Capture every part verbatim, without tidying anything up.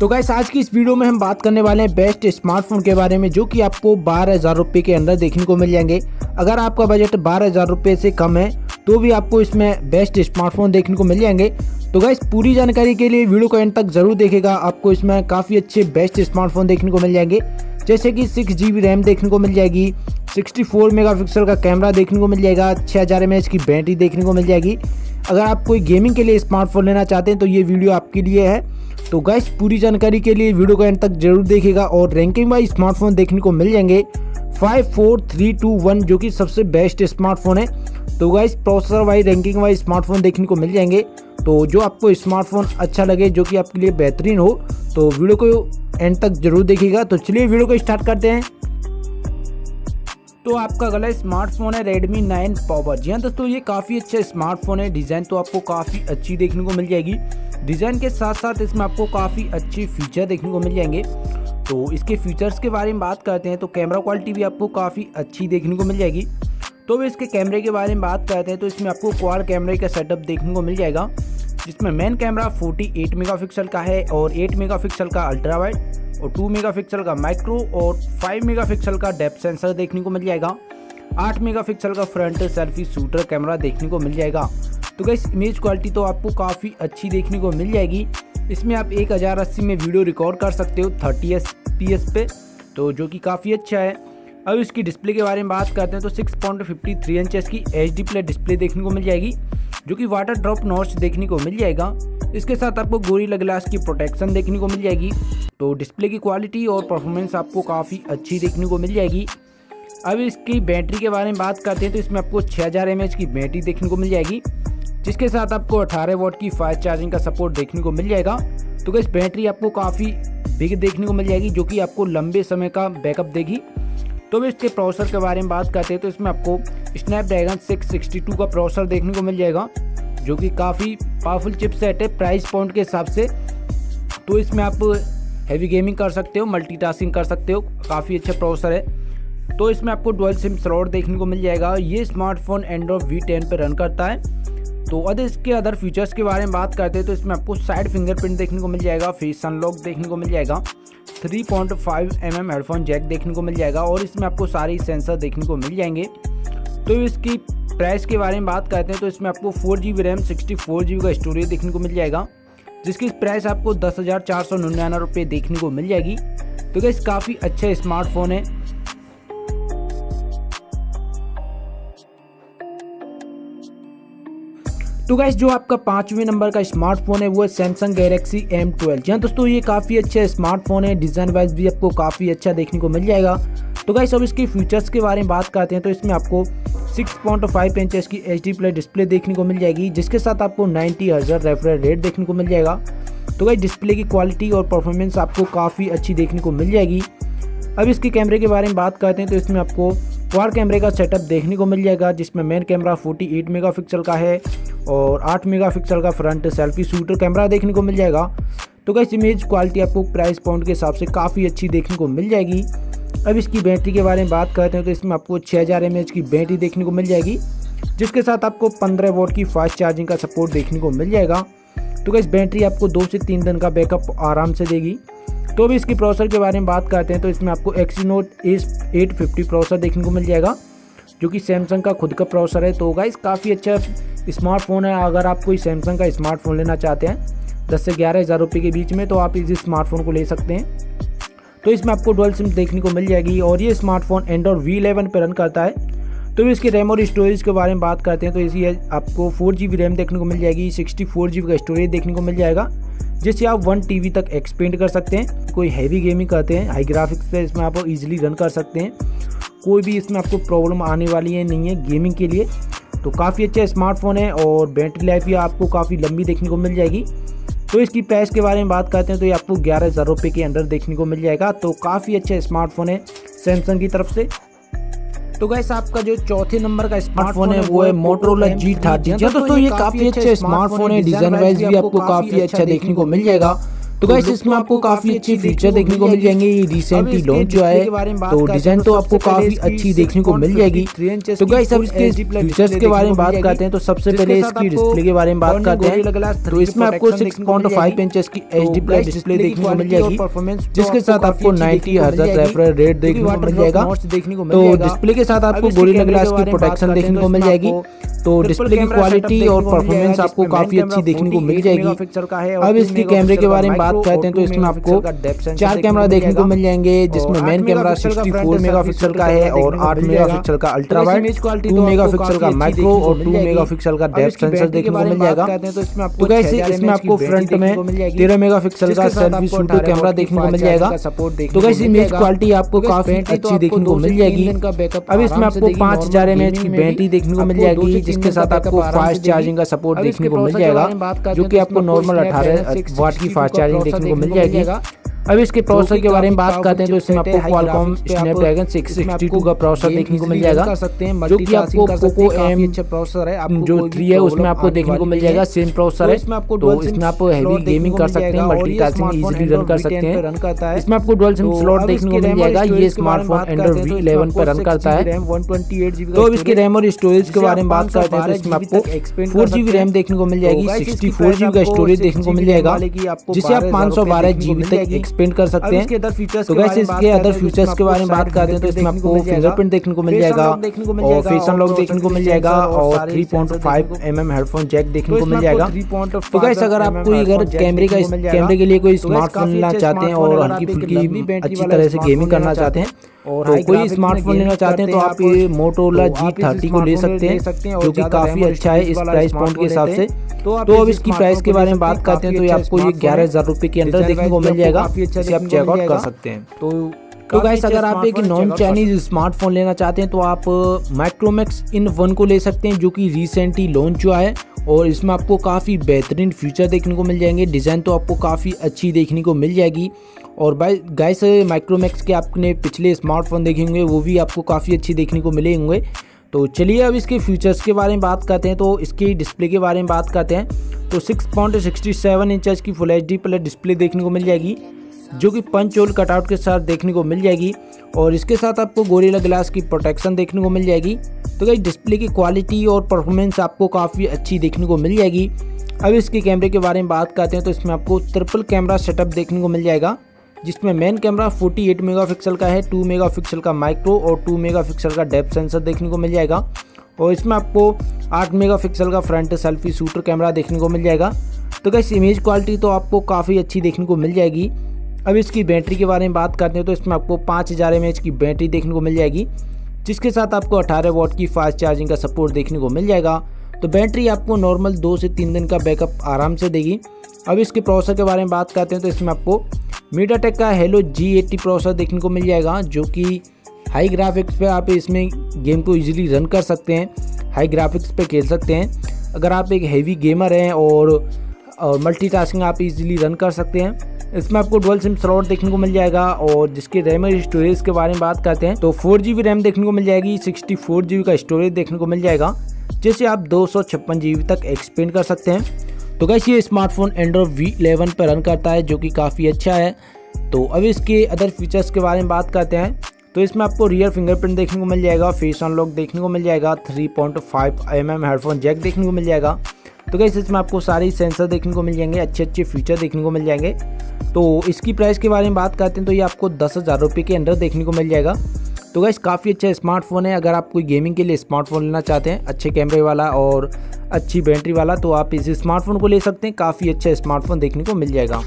तो गाइस आज की इस वीडियो में हम बात करने वाले हैं बेस्ट स्मार्टफोन के बारे में, जो कि आपको बारह हज़ार रुपये के अंदर देखने को मिल जाएंगे। अगर आपका बजट बारह हज़ार रुपये से कम है तो भी आपको इसमें बेस्ट स्मार्टफोन देखने को मिल जाएंगे। तो गाइस पूरी जानकारी के लिए वीडियो को एंड तक जरूर देखेगा। आपको इसमें काफ़ी अच्छे बेस्ट स्मार्टफोन देखने को मिल जाएंगे, जैसे कि सिक्स जी बी रैम देखने को मिल जाएगी, सिक्सटी फोर मेगापिक्सल का कैमरा देखने को मिल जाएगा, छह हज़ार एमएच की बैटरी देखने को मिल जाएगी। अगर आप कोई गेमिंग के लिए स्मार्टफोन लेना चाहते हैं तो ये वीडियो आपके लिए है। तो गाइस पूरी जानकारी के लिए वीडियो को एंड तक जरूर देखेगा। और रैंकिंग वाइज स्मार्टफोन देखने को मिल जाएंगे five four three two one, जो कि सबसे बेस्ट स्मार्टफोन है। तो guys processor wise ranking wise smartphone देखने को मिल जाएंगे। तो जो आपको स्मार्टफोन अच्छा लगे, जो कि आपके लिए बेहतरीन हो, तो वीडियो को एंड तक जरूर देखिएगा। तो चलिए वीडियो को स्टार्ट करते हैं। तो आपका अगला स्मार्टफोन है Redmi नाइन Power। जी हाँ दोस्तों, ये काफ़ी अच्छा स्मार्टफोन है। डिज़ाइन तो आपको काफ़ी अच्छी देखने को मिल जाएगी। डिज़ाइन के साथ साथ इसमें आपको काफ़ी अच्छे फीचर देखने को मिल जाएंगे। तो इसके फीचर्स के बारे में बात करते हैं तो कैमरा क्वालिटी भी आपको काफ़ी अच्छी देखने को मिल जाएगी। तो इसके कैमरे के बारे में बात करते हैं तो इसमें आपको क्वाड कैमरे का सेटअप देखने को मिल जाएगा, जिसमें मेन कैमरा अड़तालीस मेगापिक्सल का है और आठ मेगापिक्सल का अल्ट्रा वाइड और दो मेगापिक्सल का माइक्रो और पाँच मेगापिक्सल का डेप्थ सेंसर देखने को मिल जाएगा। आठ मेगापिक्सल का फ्रंट सेल्फी शूटर कैमरा देखने को मिल जाएगा। तो गाइस इमेज क्वालिटी तो आपको काफ़ी अच्छी देखने को मिल जाएगी। इसमें आप एक हज़ार अस्सी में वीडियो रिकॉर्ड कर सकते हो थर्टी एस पी एस पे, तो जो कि काफ़ी अच्छा है। अब इसकी डिस्प्ले के बारे में बात करते हैं तो six point fifty three inches की एच डी प्लस डिस्प्ले देखने को मिल जाएगी, जो कि वाटर ड्रॉप नॉच देखने को मिल जाएगा। इसके साथ आपको गोरिल्ला ग्लास की प्रोटेक्शन देखने को मिल जाएगी। तो डिस्प्ले की क्वालिटी और परफॉर्मेंस आपको काफ़ी अच्छी देखने को मिल जाएगी। अब इसकी बैटरी के बारे में बात करते हैं तो इसमें आपको छह हज़ार एमएच की बैटरी देखने को मिल जाएगी, जिसके साथ आपको अठारह वॉट की फास्ट चार्जिंग का सपोर्ट देखने को मिल जाएगा। तो गाइस बैटरी आपको काफ़ी बिग देखने को मिल जाएगी, जो कि आपको लंबे समय का बैकअप देगी। तो इसके प्रोसेसर के बारे में बात करते हैं तो इसमें आपको स्नैपड्रैगन सिक्स सिक्सटी टू का प्रोसेसर देखने को मिल जाएगा, जो कि काफ़ी पावरफुल चिपसेट है प्राइस पॉइंट के हिसाब से। तो इसमें आप हैवी गेमिंग कर सकते हो, मल्टीटास्किंग कर सकते हो, काफ़ी अच्छा प्रोसेसर है। तो इसमें आपको डुअल सिम स्लॉट देखने को मिल जाएगा। ये स्मार्टफोन एंड्रॉयड वी टेन पर रन करता है। तो अदर इसके अदर फीचर्स के बारे में बात करते हैं तो इसमें आपको साइड फिंगरप्रिंट देखने को मिल जाएगा, फेस अनलॉक देखने को मिल जाएगा, three point five mm headphone jack देखने को मिल जाएगा और इसमें आपको सारे सेंसर देखने को मिल जाएंगे। तो इसकी प्राइस के बारे में बात करते हैं तो इसमें आपको four G B RAM sixty four G B का स्टोरेज देखने को मिल जाएगा, जिसकी प्राइस आपको दस हज़ार चार सौ निन्यानवे रुपये देखने को मिल जाएगी। तो गाइस काफ़ी अच्छा स्मार्टफोन है। तो गाइस जो आपका पाँचवें नंबर का स्मार्टफोन है वो है सैमसंग गैलेक्सी एम ट्वेल्व। जी हाँ दोस्तों, ये काफ़ी अच्छा स्मार्टफोन है। डिज़ाइन वाइज भी आपको काफ़ी अच्छा देखने को मिल जाएगा। तो गाइस अब इसके फीचर्स के बारे में बात करते हैं तो इसमें आपको सिक्स पॉइंट फाइव इंचेस की एच डी प्लस डिस्प्ले देखने को मिल जाएगी, जिसके साथ आपको नाइन्टी हज़ार रेफ्रेश रेट देखने को मिल जाएगा। तो गाइस डिस्प्ले की क्वालिटी और परफॉर्मेंस आपको काफ़ी अच्छी देखने को मिल जाएगी। अब इसके कैमरे के बारे में बात करते हैं तो इसमें आपको क्वाड कैमरे का सेटअप देखने को मिल जाएगा, जिसमें मेन कैमरा अड़तालीस मेगापिक्सल का है और आठ मेगापिक्सल का फ्रंट सेल्फी शूटर कैमरा देखने को मिल जाएगा। तो गाइस इमेज क्वालिटी आपको प्राइस पॉइंट के हिसाब से काफ़ी अच्छी देखने को मिल जाएगी। अब इसकी बैटरी के बारे में बात करते हैं तो इसमें आपको छः हज़ार एम एच की बैटरी देखने को मिल जाएगी, जिसके साथ आपको पंद्रह वॉट की फास्ट चार्जिंग का सपोर्ट देखने को मिल जाएगा। तो गाइस बैटरी आपको दो से तीन दिन का बैकअप आराम से देगी। तो भी इसके प्रोसेसर के बारे में बात करते हैं तो इसमें आपको एक्सीनोट एट फिफ्टी प्रोसेसर देखने को मिल जाएगा, जो कि सैमसंग का खुद का प्रोसेसर है। तो गाइस काफ़ी अच्छा स्मार्टफोन है। अगर आप कोई सैमसंग का स्मार्टफोन लेना चाहते हैं दस से ग्यारह हज़ार रुपये के बीच में, तो आप इस स्मार्टफोन को ले सकते हैं। तो इसमें आपको डुअल सिम देखने को मिल जाएगी और ये स्मार्टफोन एंड्रॉयड वी इलेवन पर रन करता है। तो इसके रैम और स्टोरेज के बारे में बात करते हैं तो इसी आपको फोर जी बी रैम देखने को मिल जाएगी, सिक्सटी फोर जी बी का स्टोरेज देखने को मिल जाएगा, जिससे आप वन टी बी तक एक्सपेंड कर सकते हैं। कोई हैवी गेमिंग करते हैं, हाई ग्राफिक्स पे इसमें आप इजीली रन कर सकते हैं। कोई भी इसमें आपको प्रॉब्लम आने वाली है नहीं है गेमिंग के लिए। तो काफ़ी अच्छा स्मार्टफोन है और बैटरी लाइफ भी आपको काफ़ी लंबी देखने को मिल जाएगी। तो इसकी प्राइस के बारे में बात करते हैं तो ये आपको ग्यारह हज़ार रुपये के अंदर देखने को मिल जाएगा। तो काफ़ी अच्छा स्मार्टफोन है सैमसंग की तरफ से। तो गाइस आपका जो चौथे नंबर का स्मार्टफोन है वो है मोटरोला जी थर्टी। दोस्तों ये काफ़ी अच्छा स्मार्टफोन है। डिज़ाइन वाइज भी आपको काफ़ी अच्छा देखने को मिल जाएगा। तो गाइस इसमें आपको काफी अच्छे फीचर देखने को मिल जाएंगे। ये रिसेंटली लॉन्च हुआ है तो डिजाइन तो आपको काफी अच्छी देखने को मिल जाएगी। तो गाइस अब इसके फीचर्स के बारे में बात करते हैं। तो सबसे पहले इसकी डिस्प्ले के बारे में बात करते हैं। तो इसमें आपको सिक्स पॉइंट फाइव इंच की एचडी प्लस डिस्प्ले देखने को मिल जाएगी, जिसके साथ आपको नाइन्टी हर्ट्ज रेफ्रेश रेट देखने को मिल जाएगा। तो डिस्प्ले के साथ आपको गोरिल्ला ग्लास की प्रोटेक्शन देखने को मिल जाएगी। तो डिस्प्ले की क्वालिटी और परफॉर्मेंस आपको काफी अच्छी देखने को मिल जाएगी। अब इसके कैमरे के बारे में बात करते हैं। तो इसमें आपको चार कैमरा देखने को मिल जाएंगे, जिसमें main camera sixty four megapixel का है और आठ मेगापिक्सल का अल्ट्रा वाइड, टू मेगापिक्सल का माइक्रो और टू मेगापिक्सल का डेप्थ सेंसर देखने को मिल जाएगा। तो कैसे इसमें आपको फ्रंट में तेरह मेगापिक्सल का सेल्फी शूटर कैमरा देखने को मिल जाएगा। तो कैसे इमेज क्वालिटी आपको काफी अच्छी देखने को मिल जाएगी। अब इसमें आपको पांच हजार एम एच की बैटरी देखने को मिल जाएगी, जिसके साथ आपको फास्ट चार्जिंग का सपोर्ट देखने को मिल जाएगा, जो कि आपको नॉर्मल अठारह वाट की फास्ट चार्जिंग देखने को मिल जाएगी। अब इसके प्रोसेसर के बारे में बात करते हैं। तो इसमें आपको Qualcomm Snapdragon six six two का प्रोसेसर देखने को मिल जाएगा, जो कि आपको पोको एम जो थ्री है उसमें आपको देखने को मिल जाएगा। सेम प्रोसेसर है, तो इसमें आप हैवी गेमिंग कर सकते हैं, मल्टीटास्किंग इजीली रन कर सकते हैं। इसमें आपको डुअल सिम स्लॉट देखने को मिल जाएगा। ये स्मार्टफोन एंड्रॉइड वी इलेवन पर रन करता है। तो इसके रैम और स्टोरेज के बारे में बात करते हैं। तो इसमें आपको फोर जीबी रैम देखने को मिल जाएगी, सिक्सटी फोर जीबी का स्टोरेज देखने को मिल जाएगा, जिसे आप पाँच सौ बारह जीबी तक एक्सपेंड कर सकते हैं। तो वैसे इसके अदर फीचर्स के बारे में बात करते हैं। तो इसमें आपको फिंगरप्रिंट देखने को मिल जाएगा और फेस अनलॉक देखने को मिल जाएगा और three point five M M headphone jack देखने को मिल जाएगा। तो वैसे अगर आप कोई अगर कैमरे का कैमरे के लिए कोई स्मार्टफोन लेना चाहते हैं और हल्की फुल्की अच्छी तरह से गेमिंग करना चाहते हैं और तो कोई स्मार्टफोन लेना चाहते हैं, तो आप ये मोटोरोला जी थर्टी को ले सकते हैं, जो कि काफी अच्छा है इस प्राइस पॉइंट के हिसाब से। तो अब इसकी प्राइस के बारे में बात करते हैं। तो ये आपको ये ग्यारह हजार रुपए के अंदर देखने को मिल जाएगा, जिसे आप चेकआउट कर सकते हैं। तो तो गाइस अगर आप एक नॉन चाइनीज स्मार्टफोन लेना चाहते हैं, तो आप माइक्रोमैक्स इन वन को ले सकते हैं, जो कि रिसेंटली लॉन्च हुआ है और इसमें आपको काफ़ी बेहतरीन फीचर देखने को मिल जाएंगे। डिज़ाइन तो आपको काफ़ी अच्छी देखने को मिल जाएगी। और बाई गाइस माइक्रोमैक्स के आपने पिछले स्मार्टफोन देखे होंगे, वो भी आपको काफ़ी अच्छे देखने को मिले होंगे। तो चलिए अब इसके फीचर्स के बारे में बात करते हैं। तो इसके डिस्प्ले के बारे में बात करते हैं। तो six point sixty seven inch की full H D plus display देखने को मिल जाएगी, जो कि पंच होल कटआउट के साथ देखने को मिल जाएगी और इसके साथ आपको गोरिल्ला ग्लास की प्रोटेक्शन देखने को मिल जाएगी। तो गाइस डिस्प्ले की क्वालिटी और परफॉर्मेंस आपको काफ़ी अच्छी देखने को मिल जाएगी। अब इसके कैमरे के बारे में बात करते हैं। तो इसमें आपको ट्रिपल कैमरा सेटअप देखने को मिल जाएगा, जिसमें मेन कैमरा अड़तालीस मेगापिक्सल का है, टू मेगापिक्सल का माइक्रो और टू मेगापिक्सल का डेप्थ सेंसर देखने को मिल जाएगा और इसमें आपको आठ मेगापिक्सल का फ्रंट सेल्फी शूटर कैमरा देखने को मिल जाएगा। तो गाइस इमेज क्वालिटी तो आपको काफ़ी अच्छी देखने को मिल जाएगी। अब इसकी बैटरी के बारे में बात करते हैं। तो इसमें आपको पाँच हज़ार एम एच की बैटरी देखने को मिल जाएगी, जिसके साथ आपको अठारह वाट की फास्ट चार्जिंग का सपोर्ट देखने को मिल जाएगा। तो बैटरी आपको नॉर्मल दो से तीन दिन का बैकअप आराम से देगी। अब इसके प्रोसेसर के बारे में बात करते हैं। तो इसमें आपको मीडियाटेक का हेलो जी एटी प्रोसेसर देखने को मिल जाएगा, जो कि हाई ग्राफिक्स पे आप इसमें गेम को ईजिली रन कर सकते हैं, हाई ग्राफिक्स पे खेल सकते हैं। अगर आप एक हैवी गेमर हैं और, और मल्टीटास्किंग आप ईजिली रन कर सकते हैं। इसमें आपको डुअल सिम स्लॉट देखने को मिल जाएगा और जिसके रैम और स्टोरेज के बारे में बात करते हैं। तो फोर जी बी रैम देखने को मिल जाएगी, सिक्सटी फोर जी बी का स्टोरेज देखने को मिल जाएगा, जिसे आप दो सौ छप्पन जी बी तक एक्सपेंड कर सकते हैं। तो गाइस ये स्मार्टफोन एंड्रॉइड वी इलेवन पर रन करता है, जो कि काफ़ी अच्छा है। तो अब इसके अदर फीचर्स के बारे में बात करते हैं। तो इसमें आपको रियर फिंगरप्रिंट देखने को मिल जाएगा, फेस अनलॉक देखने को मिल जाएगा, three point five M M headphone jack देखने को मिल जाएगा। तो गाइस इसमें आपको सारे सेंसर देखने को मिल जाएंगे, अच्छे अच्छे फीचर देखने को मिल जाएंगे। तो इसकी प्राइस के बारे में बात करते हैं। तो ये आपको दस हज़ार रुपये के अंदर देखने को मिल जाएगा। तो गाइस काफ़ी अच्छा स्मार्टफोन है। अगर आप कोई गेमिंग के लिए स्मार्टफोन लेना चाहते हैं, अच्छे कैमरे वाला और अच्छी बैटरी वाला, तो आप इस स्मार्टफोन को ले सकते हैं। काफ़ी अच्छा स्मार्टफोन देखने को मिल जाएगा।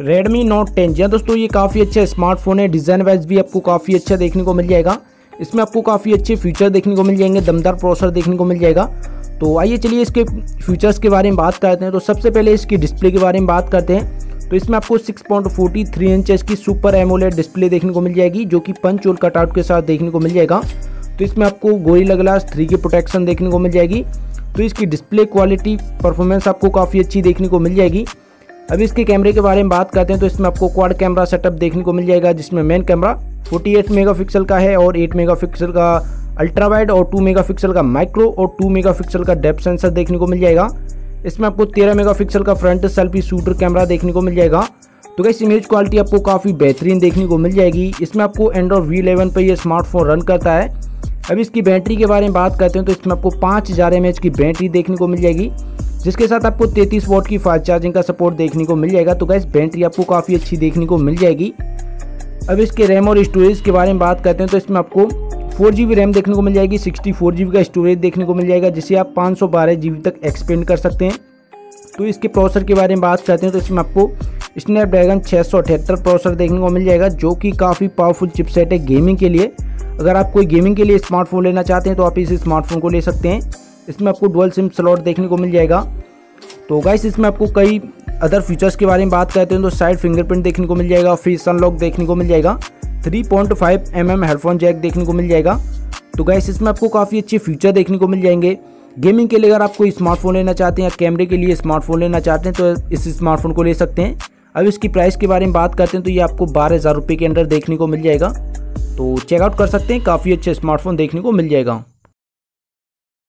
रेडमी नोट टेन, जी दोस्तों ये काफ़ी अच्छा स्मार्टफोन है। डिज़ाइन वाइज भी आपको काफ़ी अच्छा देखने को मिल जाएगा। इसमें आपको काफ़ी अच्छे फीचर देखने को मिल जाएंगे, दमदार प्रोसेसर देखने को मिल जाएगा। तो आइए चलिए इसके फीचर्स के बारे में बात करते हैं। तो सबसे पहले इसकी डिस्प्ले के बारे में बात करते हैं। तो इसमें आपको six point four three inch की सुपर एमोलेड डिस्प्ले देखने को मिल जाएगी, जो कि पंच होल कटआउट के साथ देखने को मिल जाएगा। तो इसमें आपको गोरिल्ला ग्लास थ्री की प्रोटेक्शन देखने को मिल जाएगी। तो इसकी डिस्प्ले क्वालिटी परफॉर्मेंस आपको काफ़ी अच्छी देखने को मिल जाएगी। अब इसके कैमरे के बारे में बात करते हैं। तो इसमें आपको क्वाड कैमरा सेटअप देखने को मिल जाएगा, जिसमें मेन कैमरा अड़तालीस मेगापिक्सल का है और आठ मेगापिक्सल का अल्ट्रा वाइड और टू मेगापिक्सल का माइक्रो और टू मेगापिक्सल का डेप्थ सेंसर देखने को मिल जाएगा। इसमें आपको तेरह मेगापिक्सल का फ्रंट सेल्फी शूटर कैमरा देखने को मिल जाएगा। तो गाइस इमेज क्वालिटी आपको काफ़ी बेहतरीन देखने को मिल जाएगी। इसमें आपको एंड्रॉयड वी इलेवन पर यह स्मार्टफोन रन करता है। अब इसकी बैटरी के बारे में बात करते हैं तो इसमें आपको पाँच हज़ार एम एच की बैटरी देखने को मिल जाएगी, जिसके साथ आपको तैंतीस वॉट की फास्ट चार्जिंग का सपोर्ट देखने को मिल जाएगा। तो गाइस बैटरी आपको काफ़ी अच्छी देखने को मिल जाएगी। अब इसके रैम और स्टोरेज के बारे में बात करते हैं तो इसमें आपको फोर जी बी रैम देखने को मिल जाएगी, सिक्सटी फोर जी बी का स्टोरेज देखने को मिल जाएगा, जिसे आप पाँच सौ बारह जी बी तक एक्सपेंड कर सकते हैं। तो इसके प्रोसेसर के बारे में बात करते हैं तो इसमें आपको स्नैपड्रैगन छः सौ अठहत्तर प्रोसेसर देखने को मिल जाएगा, जो कि काफ़ी पावरफुल चिपसेट है गेमिंग के लिए। अगर आप कोई गेमिंग के लिए स्मार्टफोन लेना चाहते हैं तो आप इस स्मार्टफोन को ले सकते हैं। इसमें आपको डुअल सिम स्लॉट देखने को मिल जाएगा। तो गाइस इसमें आपको कई अदर फीचर्स के बारे में बात करते हैं तो साइड फिंगरप्रिंट देखने को मिल जाएगा, फेस अनलॉक देखने को मिल जाएगा, three point five M M headphone jack देखने को मिल जाएगा। तो गाइस इसमें आपको काफ़ी अच्छे फीचर देखने को मिल जाएंगे। गेमिंग के लिए अगर आप कोई स्मार्टफोन लेना चाहते हैं या कैमरे के लिए स्मार्टफोन लेना चाहते हैं तो इस स्मार्टफोन को ले सकते हैं। अब इसकी प्राइस के बारे में बात करते हैं तो ये आपको बारह हज़ार रुपये के अंदर देखने को मिल जाएगा। तो चेकआउट कर सकते हैं, काफ़ी अच्छा स्मार्टफोन देखने को मिल जाएगा।